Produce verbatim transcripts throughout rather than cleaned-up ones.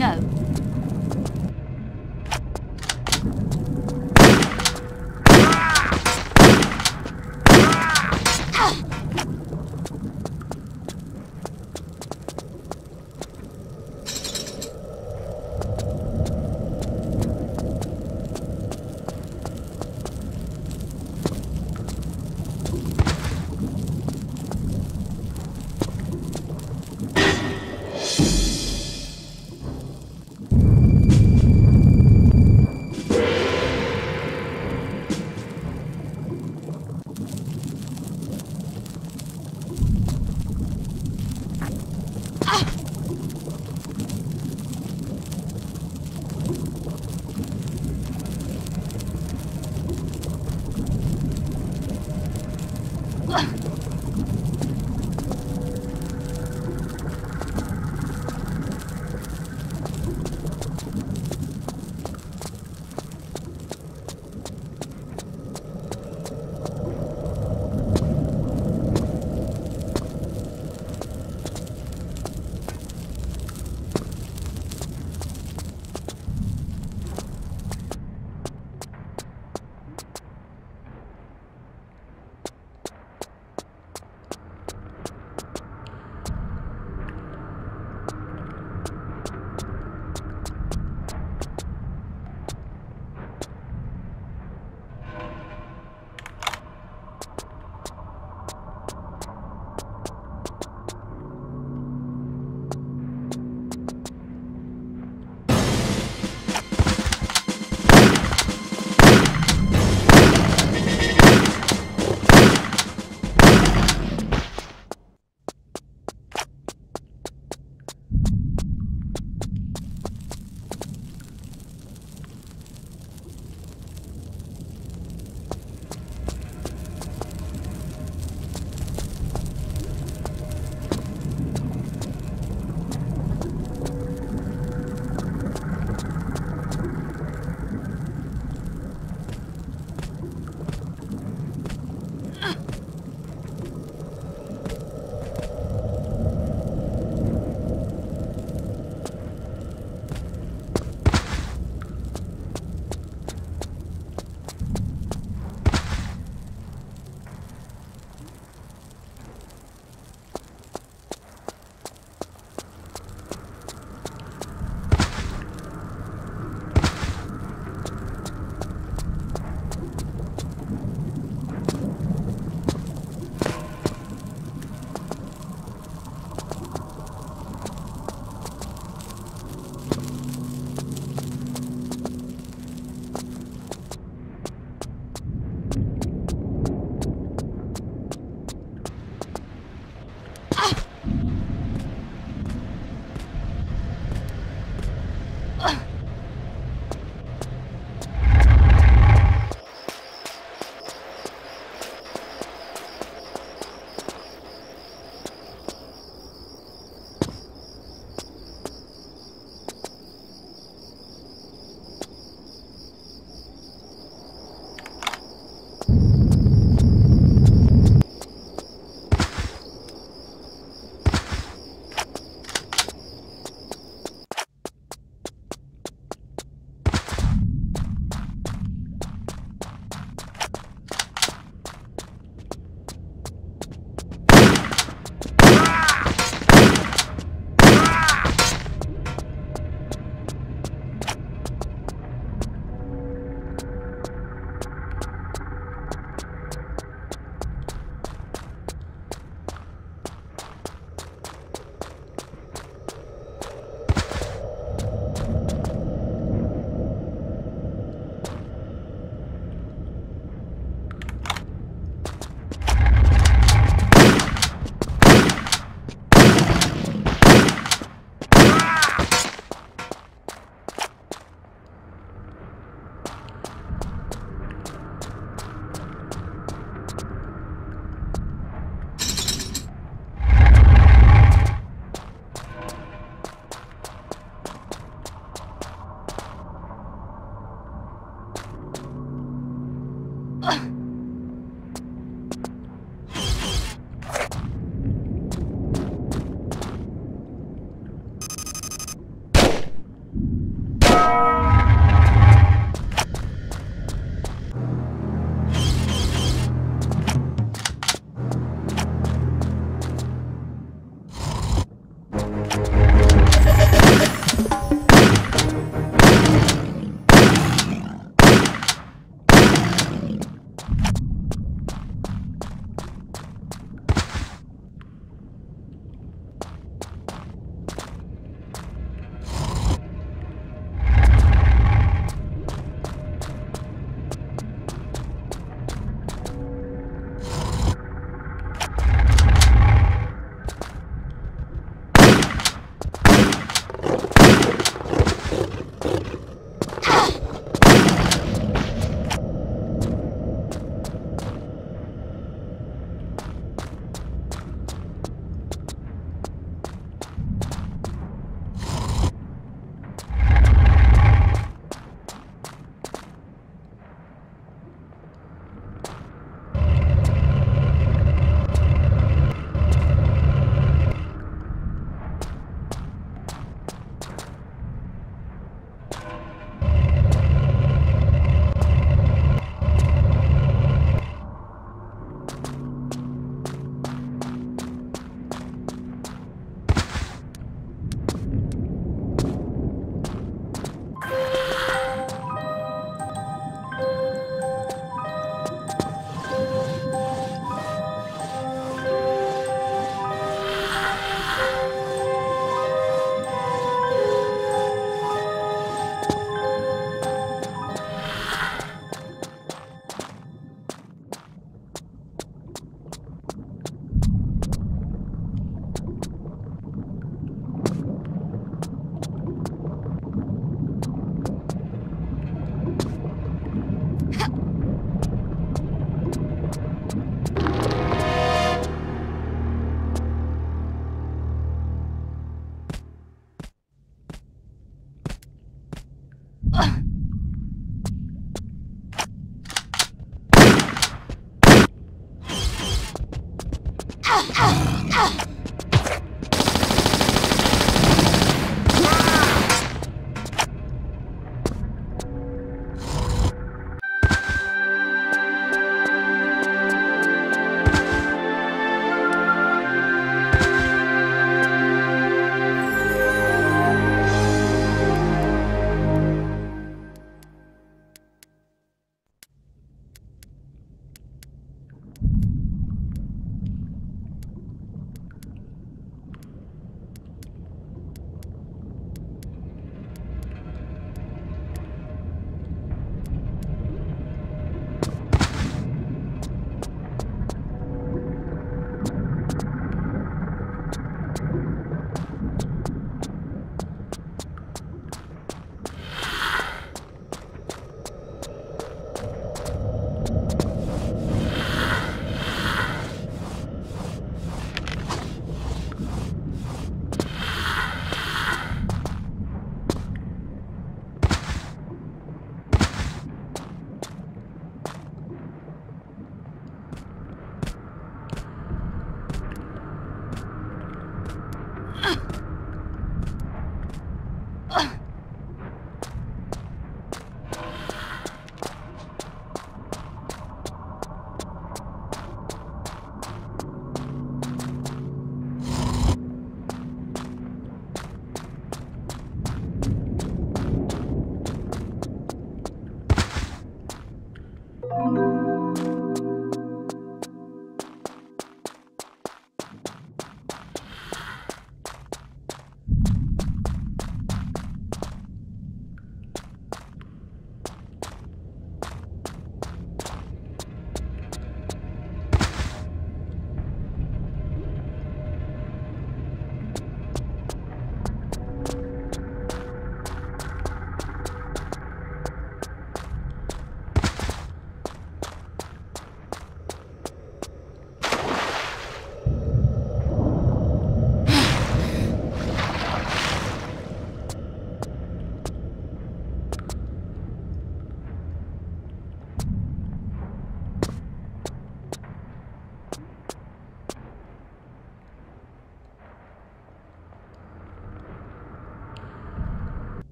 No.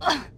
啊